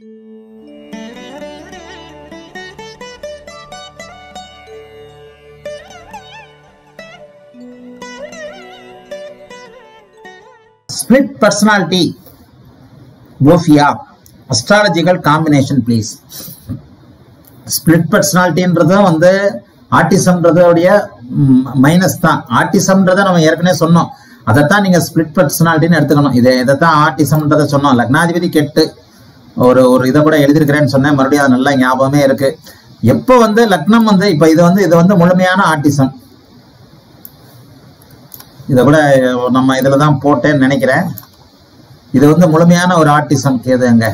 Split personality, Bofia, astrological combination, please. Split personality in brother on the autism brother minus the autism brother on Yerkne Sono. Other than a split personality in Erthano, either the autism brother Sono, like Najibidi Ket or either put a little grandson, Maria and Lang Abame, Yepo on the Laknam on the Paidon, the one the Molomiana autism. இதை கூட நம்ம இதில் தான் போட்டேன்னு நினைக்கிறேன். இது வந்து முழுமையான ஒரு ஆட்டிசம் கேதுங்க.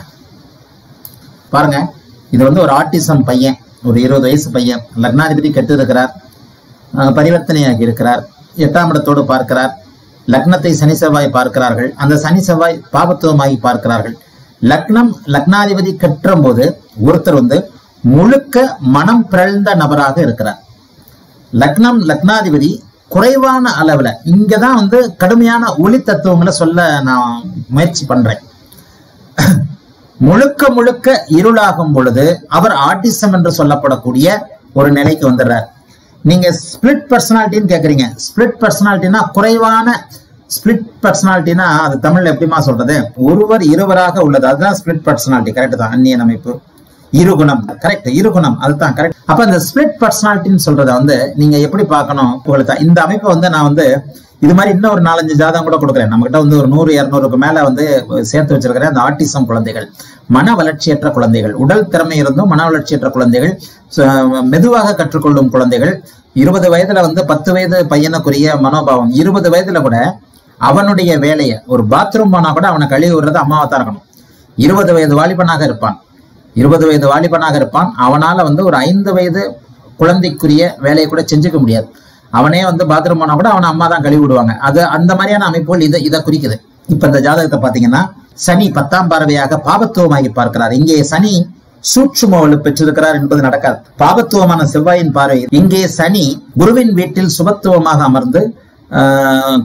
பாருங்க, இது வந்து ஒரு ஆட்டிசம் பையன், ஒரு 20 வயசு பையன். லக்னாதிபதி கெட்டு இருக்கிறார், பரிவர்த்தனையாகி இருக்கிறார், 8ஆம் இடத்தோடு பார்க்கிறார். லக்னத்தை சனி செவ்வாய் பார்க்கிறார்கள், அந்த சனி செவ்வாய் பாபத்துவமாகி பார்க்கிறார்கள். லக்னம் லக்னாதிபதி கெட்டும் போது ஒருத்தர் வந்து முழுக்க மனம் பிறழ்ந்த நபராக இருக்கிறார். லக்னம் லக்னாதிபதி குறைவான அளவில் இங்கே தான் வந்து கடுமையான ஒளி தத்துவங்களை சொல்ல நான் முயற்சி பண்ணுறேன். முழுக்க முழுக்க இருளாகும் பொழுது அவர் ஆட்டிசம் என்று சொல்லப்படக்கூடிய ஒரு நிலைக்கு வந்துடுறார். நீங்கள் ஸ்பிளிட் பர்சனாலிட்டின்னு கேட்குறீங்க. ஸ்பிளிட் பர்சனாலிட்டினா குறைவான ஸ்பிளிட் பர்சனாலிட்டினா அது தமிழில் எப்படிமா சொல்கிறது, ஒருவர் இருவராக உள்ளது, அதுதான் ஸ்பிளிட் பர்சனாலிட்டி. கரெக்டு தான், அந்நிய அமைப்பு இருகுணம், கரெக்ட், இருகுணம், அதுதான் கரெக்ட். அப்ப இந்த ஸ்பிளிட் பர்சனாலிட்டின்னு சொல்றத வந்து நீங்க எப்படி பார்க்கணும்? இந்த அமைப்பை வந்து நான் வந்து இது மாதிரி இன்னும் ஒரு 4-5 ஜாதகம் கூட கொடுக்குறேன். நம்மகிட்ட வந்து ஒரு 100-200க்கு மேல வந்து சேர்த்து வச்சிருக்கிறேன். அந்த ஆட்டிசம் குழந்தைகள், மன வளர்ச்சியற்ற குழந்தைகள், உடல் திறமை இருந்தும் மன வளர்ச்சியற்ற குழந்தைகள், மெதுவாக கற்றுக்கொள்ளும் குழந்தைகள், 20 வயதுல வந்து 10 வயது பையனுக்குரிய மனோபாவம், 20 வயதுல கூட அவனுடைய வேலையை, ஒரு பாத்ரூம் போனா கூட அவனை கழுவி விடுறது அம்மாவா தான் இருக்கணும். 20 வயது வாலிபனாக இருப்பான், 20 வயது வாலிபனாக இருப்பான். அவனால வந்து ஒரு 5 வயது குழந்தைக்குரிய வேலையை கூட செஞ்சுக்க முடியாது. அவனே வந்து பாத்ரூம் போனா கூட அவனை அம்மா தான் கழுவி விடுவாங்க. அது அந்த மாதிரியான அமைப்புகள் இதை குறிக்குது. இப்ப இந்த ஜாதகத்தை பாத்தீங்கன்னா சனி 10ஆம் பார்வையாக பாபத்துவமாகி பார்க்கிறார். இங்கே சனி சூட்சும வலு பெற்றிருக்கிறார் என்பது நடக்காது. பாபத்துவமான செவ்வாயின் பார்வை. இங்கே சனி குருவின் வீட்டில் சுபத்துவமாக அமர்ந்து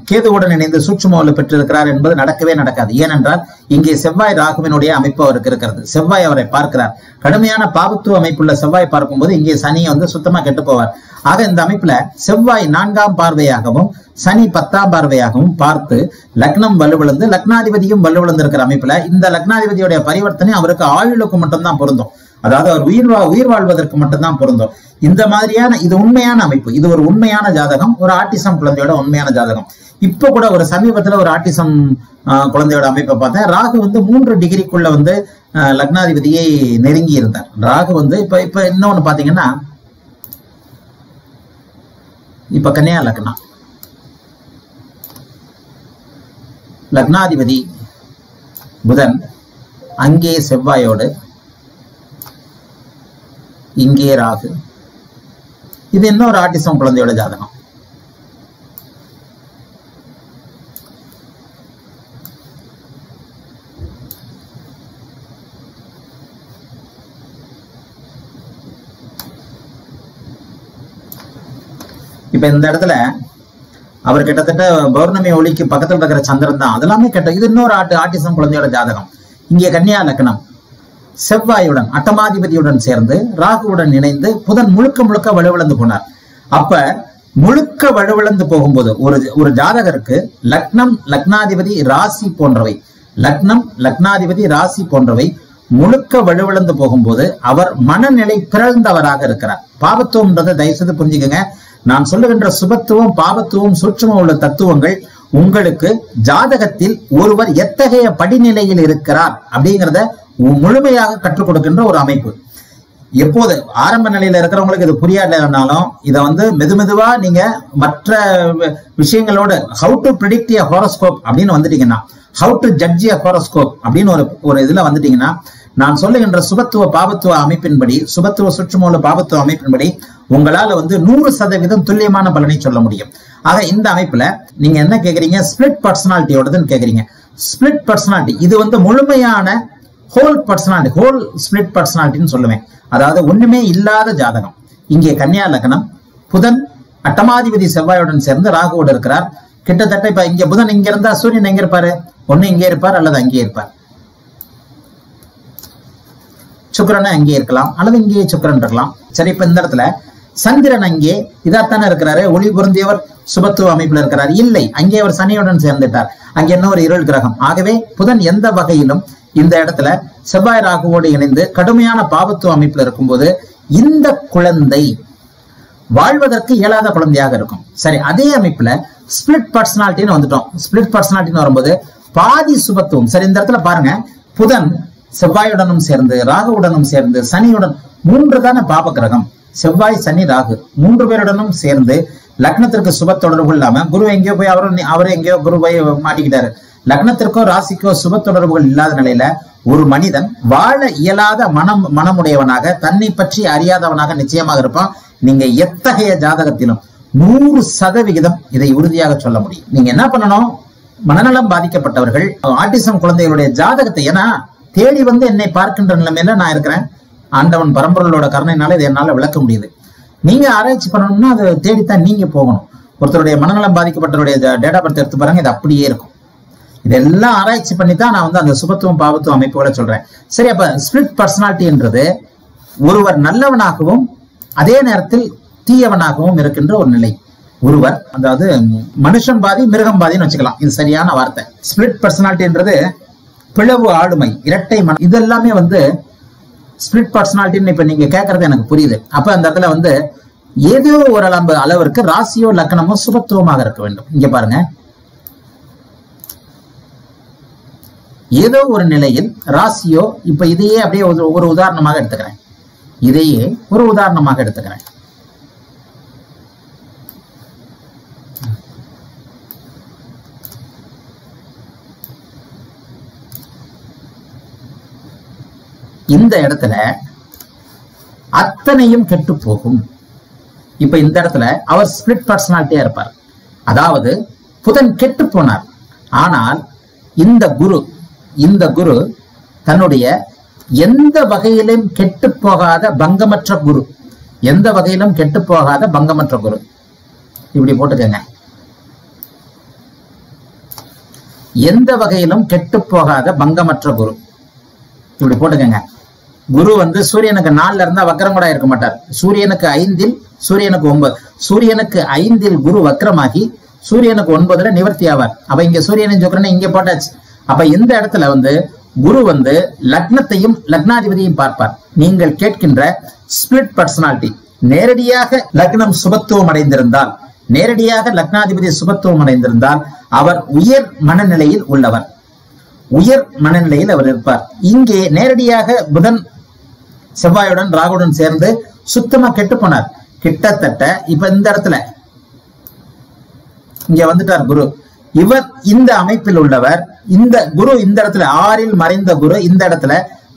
கேதுவுடன் இணைந்து சூட்சும வலு பெற்றிருக்கிறார் என்பது நடக்கவே நடக்காது. ஏனென்றால் இங்கே செவ்வாய் ராகுவினுடைய அமைப்பு அவருக்கு இருக்கிறது. செவ்வாய் அவரை பார்க்கிறார். கடுமையான பாபத்துவ அமைப்புள்ள செவ்வாய் பார்க்கும்போது இங்கே சனி வந்து சுத்தமா கெட்டு போவார். ஆக இந்த அமைப்புல செவ்வாய் 4ஆம் பார்வையாகவும் சனி 10ஆம் பார்வையாகவும் பார்த்து லக்னம் வலுவிழந்து லக்னாதிபதியும் வலுவிழந்து இருக்கிற அமைப்புல இந்த லக்னாதிபதியுடைய பரிவர்த்தனை அவருக்கு ஆயுளுக்கு மட்டும்தான் பொருந்தும். அதாவது அவர் உயிர் வாழ்வதற்கு மட்டும்தான் பொருந்தும். இந்த மாதிரியான இது உண்மையான அமைப்பு. இது ஒரு உண்மையான ஜாதகம், ஒரு ஆட்டிசம் குழந்தையோட உண்மையான ஜாதகம். இப்போ கூட ஒரு சமீபத்துல ஒரு ஆட்டிசம் குழந்தையோட அமைப்பை பார்த்தேன். ராகு வந்து 3 டிகிரிக்குள்ள வந்து லக்னாதிபதியை நெருங்கி இருந்தார். ராகு வந்து இப்ப இன்னொன்னு பாத்தீங்கன்னா இப்ப கன்னியா லக்னம் லக்னாதிபதி புதன், அங்கே செவ்வாயோடு, இங்கே ராகு. இது இன்னொரு ஆட்டிசம் குழந்தையோட ஜாதகம். இப்ப இந்த இடத்துல அவர் கிட்டத்தட்ட பௌர்ணமி ஒளிக்கு பக்கத்தில் இருக்கிற சந்திரன் தான், அதெல்லாமே கெட்ட. இது இன்னொரு ஆட்டிசம் குழந்தையோட ஜாதகம். இங்கே கன்னியா லக்னம் செவ்வாயுடன் அட்டமாதிபதியுடன் சேர்ந்து ராகுவுடன் இணைந்து புதன் முழுக்க முழுக்க வலுவிழந்து போனார். அப்ப முழுக்க வலுவிழந்து போகும்போது ஒரு ஜாதகருக்கு லக்னம் லக்னாதிபதி ராசி போன்றவை, லக்னம் லக்னாதிபதி ராசி போன்றவை முழுக்க வலுவிழந்து போகும்போது அவர் மனநிலை பிறழ்ந்தவராக இருக்கிறார். பாபத்துவம்ன்றதை தயவுசெய்து புரிஞ்சுக்கங்க. நான் சொல்லுகின்ற சுபத்துவம் பாபத்துவம் சூட்சுமம் உள்ள தத்துவங்கள் உங்களுக்கு ஜாதகத்தில் ஒருவர் எத்தகைய படிநிலையில் இருக்கிறார் அப்படிங்கிறத முழுமையாக கற்றுக் கொடுக்கின்ற ஒரு அமைப்பு. எப்போது ஆரம்ப நிலையில இருக்கிறவங்களுக்கு இது புரியாதனாலும் இதை வந்து மெதுமெதுவா நீங்க மற்ற விஷயங்களோட how to predict a horoscope அப்படின்னு வந்துட்டீங்கன்னா, how to judge a horoscope அப்படின்னு ஒரு இதுல வந்துட்டீங்கன்னா, நான் சொல்லுகின்ற சுபத்துவ பாபத்துவ அமைப்பின்படி, சுபத்துவ சுற்றுமூல பாபத்துவ அமைப்பின்படி உங்களால வந்து 100% துல்லியமான பலனை சொல்ல முடியும். ஆக இந்த அமைப்புல நீங்க என்ன கேக்குறீங்க? ஸ்பிளிட் பர்சனாலிட்டியோடதுன்னு கேக்குறீங்க. ஸ்பிளிட் பர்சனாலிட்டி இது வந்து முழுமையான ஹோல் பர்சனாலிட்டி, ஹோல் ஸ்பிளிட் பர்சனாலிட்டின்னு சொல்லுவேன். அதாவது ஒண்ணுமே இல்லாத ஜாதகம். இங்கே கன்னியா லக்னம் புதன் அட்டமாதிபதி செவ்வாயுடன் சேர்ந்து ராகுவோடு இருக்கிறார். கிட்டத்தட்ட இப்ப இங்க புதன் இங்க இருந்தா சூரியன் எங்க இருப்பாரு? ஒண்ணு இங்கே இருப்பார் அல்லது அங்கே இருப்பார். சுக்கிரன் அங்கே இருக்கலாம் அல்லது இங்கேயே சுக்கிரன் இருக்கலாம். சரி, இப்ப இந்த இடத்துல சந்திரன் அங்கே இதாத்தானே இருக்கிறாரு, ஒளி பொருந்தியவர் சுபத்துவ அமைப்புல இருக்கிறார். இல்லை, அங்கே அவர் சனியுடன் சேர்ந்துட்டார், அங்கே என்ன ஒரு இருள் கிரகம். ஆகவே புதன் எந்த வகையிலும் இந்த இடத்துல செவ்வாய் ராகுவோடு இணைந்து கடுமையான பாவத்துவ அமைப்புல இருக்கும்போது இந்த குழந்தை வாழ்வதற்கு இயலாத குழந்தையாக இருக்கும். சரி, அதே அமைப்புல ஸ்பிளிட் பர்சனாலிட்டின்னு வந்துட்டோம். ஸ்பிளிட் பர்சனாலிட்டின்னு வரும்போது பாதி சுபத்துவம். சரி, இந்த இடத்துல பாருங்க, புதன் செவ்வாயுடனும் சேர்ந்து ராகுவுடனும் சேர்ந்து சனியுடன் மூன்று தான பாப கிரகம், செவ்வாய் சனி ராகு மூன்று பேருடனும் சேர்ந்து லக்னத்திற்கு சுப தொடர்பு இல்லாம குரு எங்கேயோ போய் அவரு எங்கேயோ குரு போய் மாட்டிக்கிட்டாரு. லக்னத்திற்கோ ராசிக்கோ சுப தொடர்புகள் இல்லாத நிலையில ஒரு மனிதன் வாழ இயலாத மனமுடையவனாக தன்னை பற்றி அறியாதவனாக நிச்சயமாக இருப்பான். நீங்க எத்தகைய ஜாதகத்திலும் 100% இதை உறுதியாக சொல்ல முடியும். நீங்க என்ன பண்ணணும், மனநலம் பாதிக்கப்பட்டவர்கள் ஆட்டிசம் குழந்தைகளுடைய ஜாதகத்தை, ஏன்னா தேடி வந்து என்னை பார்க்கின்ற நிலைமையில நான் இருக்கிறேன், ஆண்டவன் பரம்பொருளோட கருணையினால இதை என்னால விளக்க முடியுது. நீங்க ஆராய்ச்சி பண்ணணும்னா அதை தேடித்தான் நீங்க போகணும். ஒருத்தருடைய மனநலம் பாதிக்கப்பட்டவருடைய டேட்டா பர்த் எடுத்து பாருங்க, இது அப்படியே இருக்கும். இதெல்லாம் ஆராய்ச்சி பண்ணி தான் நான் வந்து அந்த சுபத்துவம் பாவத்துவம் அமைப்புகளை சொல்றேன். சரி, அப்ப ஸ்பிளிட் பர்சனாலிட்டின்றது ஒருவர் நல்லவனாகவும் அதே நேரத்தில் தீயவனாகவும் இருக்கின்ற ஒரு நிலை. ஒருவர், அதாவது மனுஷன் பாதி மிருகம் பாதின்னு வச்சுக்கலாம், இது சரியான வார்த்தை. ஸ்பிளிட் பர்சனாலிட்டின்றது பிளவு ஆளுமை, இரட்டை மனம், இதெல்லாமே வந்து ஸ்பிளிட் பர்சனாலிட்டின்னு இப்ப நீங்க கேட்கறது எனக்கு புரியுது. அப்ப அந்த இடத்துல வந்து ஏதோ ஒரு அளவிற்கு ராசியோ லக்னமோ சுபத்துவமாக இருக்க வேண்டும். இங்க பாருங்க, ஏதோ ஒரு நிலையில் ராசியோ, இப்ப இதையே அப்படியே ஒரு உதாரணமாக எடுத்துக்கிறேன், இந்த இடத்துல அத்தனையும் கெட்டு போகும். இப்ப இந்த இடத்துல அவர் ஸ்பிளிட் பர்சனாலிட்டியா இருப்பார், அதாவது புதன் கெட்டு போனார். ஆனால் இந்த குரு தன்னுடைய எந்த வகையிலும் கெட்டு போகாத பங்கமற்ற குரு, இப்படி போட்டுக்கங்க, எந்த வகையிலும் கெட்டு போகாத பங்கமற்ற குரு இப்படி போட்டுக்கங்க. குரு வந்து சூரியனுக்கு 4 இருந்தா வக்ரம் கூட இருக்க மாட்டார். சூரியனுக்கு 5, சூரியனுக்கு 9, சூரியனுக்கு 5 குரு வக்ரமாகி சூரியனுக்கு 9 நிவர்த்தி ஆவார். அப்ப இங்க சூரியன் சுக்கிரன் இங்க போட்டாச்சு. அப்ப இந்த இடத்துல வந்து குரு வந்து லக்னத்தையும் லக்னாதிபதியையும் பார்ப்பார். நீங்கள் கேட்கின்ற ஸ்பிளிட் பர்சனாலிட்டி நேரடியாக லக்னம் சுபத்துவம் அடைந்திருந்தால், நேரடியாக லக்னாதிபதி சுபத்துவம் அடைந்திருந்தால் அவர் உயர் மனநிலையில் உள்ளவர், உயர் மனநிலையில் அவர் இருப்பார். இங்கே நேரடியாக புதன் செவ்வாயுடன் ராகுடன் சேர்ந்து சுத்தமா கெட்டு போனார். கிட்டத்தட்ட இப்ப இந்த இடத்துல இங்க வந்துட்டார் குரு. இவர் இந்த அமைப்பில் உள்ளவர், இந்த குரு இந்த இடத்துல 6 மறைந்த குரு இந்த இடத்துல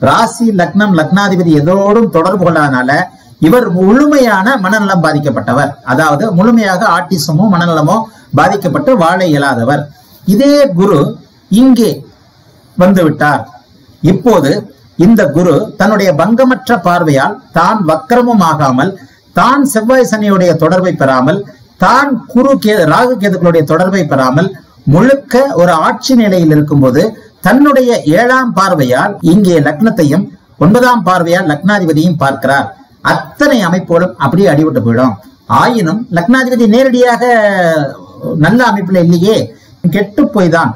ராசி லக்னம் லக்னாதிபதி எதோடும் தொடர்பு கொள்ளாதனால இவர் முழுமையான மனநலம் பாதிக்கப்பட்டவர், அதாவது முழுமையாக ஆட்டிசமோ மனநலமோ பாதிக்கப்பட்டு வாழ இயலாதவர். இதே குரு இங்கே வந்துவிட்டார். இப்போது இந்த குரு தன்னுடைய பங்கமற்ற பார்வையால் தான் வக்கரமும் ஆகாமல், தான் செவ்வாய் சனியுடைய தொடர்பை பெறாமல், தான் ராகு கேதுக்களுடைய தொடர்பை பெறாமல் முழுக்க ஒரு ஆட்சி நிலையில் இருக்கும்போது தன்னுடைய 7ஆம் பார்வையால் இங்கே லக்னத்தையும் 9ஆம் பார்வையால் லக்னாதிபதியையும் பார்க்கிறார். அத்தனை அமைப்போடும் அப்படியே அடிபட்டு போயிடும். ஆயினும் லக்னாதிபதி நேரடியாக நல்ல அமைப்புல இல்லையே, கெட்டு போய்தான்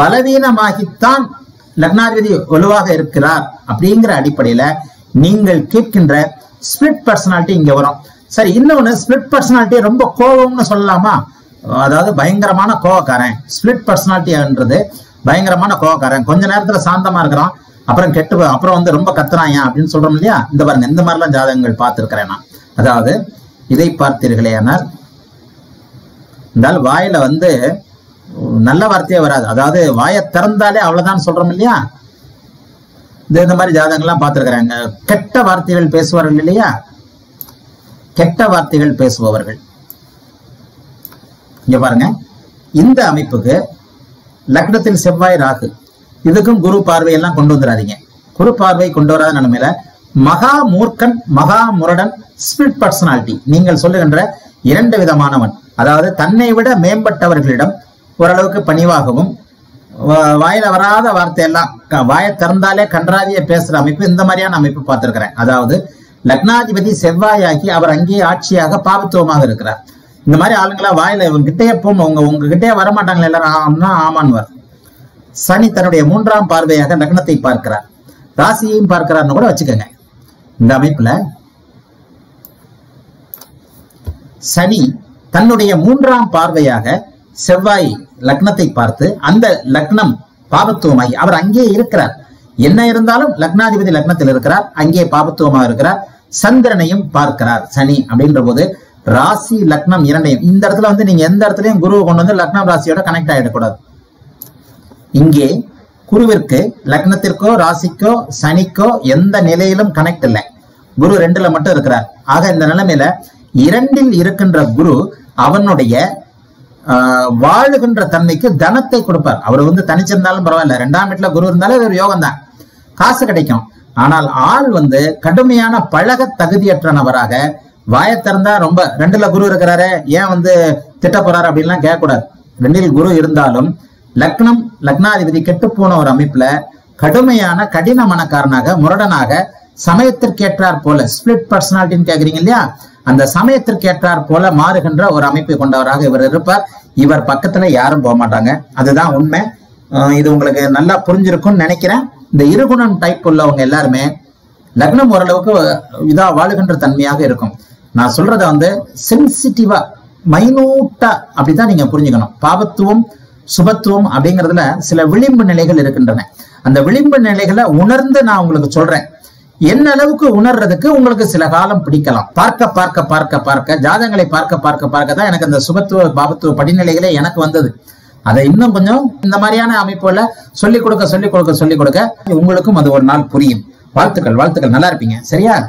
பலவீனமாகித்தான் லக்னாதிபதி வலுவாக இருக்கிறார். அப்படிங்கிற அடிப்படையில நீங்கள் கேட்கின்ற ஸ்பிளிட் பர்சனாலிட்டி இங்க வரும். சரி, இன்னொன்னு, ஸ்பிளிட் பர்சனாலிட்டி ரொம்ப கோபம்னு சொல்லலாமா? அதாவது பயங்கரமான கோவக்காரன். ஸ்பிளிட் பர்சனாலிட்டின்றது பயங்கரமான கோவக்காரன், கொஞ்ச நேரத்துல சாந்தமா இருக்கிறான், அப்புறம் அப்புறம் வந்து ரொம்ப கத்துறான் அப்படின்னு சொல்றோம் இல்லையா? இந்த பாருங்க, இந்த மாதிரிலாம் ஜாதகங்கள் பார்த்திருக்கிறேன் நான். அதாவது இதை பார்த்தீர்களே, ஆனால் இருந்தால் வாயில வந்து நல்ல வார்த்தையே வராது, அதாவது வாயை திறந்தாலே அவ்வளவுதான் சொல்றோம் இல்லையா? இந்த மாதிரி ஜாதகங்கள்லாம் பார்த்திருக்கிறாங்க. கெட்ட வார்த்தைகள் பேசுவார்கள் இல்லையா? கெட்ட வார்த்தைகள் பேசுபவர்கள். இங்க பாருங்க, இந்த அமைப்புக்கு லக்னத்தில் செவ்வாய் ராகு, இதுக்கும் குரு பார்வையெல்லாம் கொண்டு வந்துடாதீங்க. குரு பார்வை கொண்டு வராத நிலைமையில மகா மூர்க்கன், மகா முரடன், ஸ்பிளிட் பர்சனாலிட்டி நீங்கள் சொல்லுகின்ற 2 விதமானவன், அதாவது தன்னை விட மேம்பட்டவர்களிடம் ஓரளவுக்கு பணிவாகவும் वायल वराद वार्ते वाय तरह कंराविया मारियान अम्पे लग्नाधिपति सेव्वायி अंगे आट्सिया पापत्वमागा आलुंगला वायिल उंगकिट्टे वरमाट्टांगा एल्लारुम आमान्वर சனி தன்னுடைய மூன்றாம் பார்வையாக லக்னத்தை பார்க்கிறார், ராசியையும் பார்க்கிறார்னு கூட வச்சுக்கங்க. இந்த அமைப்புல சனி தன்னுடைய மூன்றாம் பார்வையாக செவ்வாய் லக்னத்தை பார்த்து அந்த லக்னம் பாபத்துவமாகி அவர் அங்கே இருக்கிறார். என்ன இருந்தாலும் லக்னாதிபதி லக்னத்தில் இருக்கிறார், அங்கே பாபத்துவமாக இருக்கிறார். சந்திரனையும் பார்க்கிறார் சனி. அப்படின்ற போது ராசி லக்னம் இரண்டையும் இந்த இடத்துல வந்து நீங்க எந்த இடத்துலயும் குருவை கொண்டு வந்து லக்னம் ராசியோட கனெக்ட் ஆயிடக்கூடாது. இங்கே குருவிற்கு லக்னத்திற்கோ ராசிக்கோ சனிக்கோ எந்த நிலையிலும் கனெக்ட் இல்லை. குரு ரெண்டுல மட்டும் இருக்கிறார். ஆக இந்த நிலைமையில இரண்டில் இருக்கின்ற குரு அவனுடைய வாழுகின்ற தன்மைக்கு தனத்தை கொடுப்பார். அவர் வந்து தனிச்சிருந்தாலும் பரவாயில்ல, ரெண்டாம் வீட்டுல குரு இருந்தாலும் இது ஒரு யோகம் தான், காசு கிடைக்கும். ஆனால் ஆள் வந்து கடுமையான பழக தகுதியற்றனவராக வாய திறந்தா ரொம்ப ரெண்டுல குரு இருக்கிறாரு ஏன் வந்து திட்ட போறாரு அப்படின்லாம் கேட்கக்கூடாது. ரெண்டில் குரு இருந்தாலும் லக்னம் லக்னாதிபதி கெட்டு போன ஒரு அமைப்புல கடுமையான கடின மனக்காரனாக முரடனாக சமயத்திற்கேற்றார் போல ஸ்பிளிட் பர்சனாலிட்டின்னு கேக்குறீங்க இல்லையா, அந்த சமயத்திற்கேற்றார் போல மாறுகின்ற ஒரு அமைப்பை கொண்டவராக இவர் இருப்பார். இவர் பக்கத்துல யாரும் போக மாட்டாங்க, அதுதான் உண்மை. இது உங்களுக்கு நல்லா புரிஞ்சிருக்கும்னு நினைக்கிறேன். இந்த இருகுணம் டைப் உள்ளவங்க எல்லாருமே லக்னம் ஓரளவுக்கு இதா வாழுகின்ற தன்மையாக இருக்கும். நான் சொல்றத வந்து சென்சிட்டிவா மைனூட்டா அப்படிதான் நீங்க புரிஞ்சுக்கணும். பாபத்துவம் சுபத்துவம் அப்படிங்கிறதுல சில விளிம்பு நிலைகள் இருக்கின்றன. அந்த விளிம்பு நிலைகளை உணர்ந்து நான் உங்களுக்கு சொல்றேன். என்ன அளவுக்கு உணர்றதுக்கு உங்களுக்கு சில காலம் பிடிக்கலாம். பார்க்க பார்க்க பார்க்க பார்க்க ஜாதகங்களை பார்க்க பார்க்க பார்க்க தான் எனக்கு அந்த சுபத்துவ பாபத்துவ படிநிலைகளே எனக்கு வந்தது. அதை இன்னும் கொஞ்சம் இந்த மாதிரியான அமைப்புல சொல்லிக் கொடுக்க சொல்லிக் கொடுக்க சொல்லிக் கொடுக்க உங்களுக்கும் அது ஒரு நாள் புரியும். வாழ்த்துக்கள், வாழ்த்துக்கள். நல்லா இருப்பீங்க. சரியா?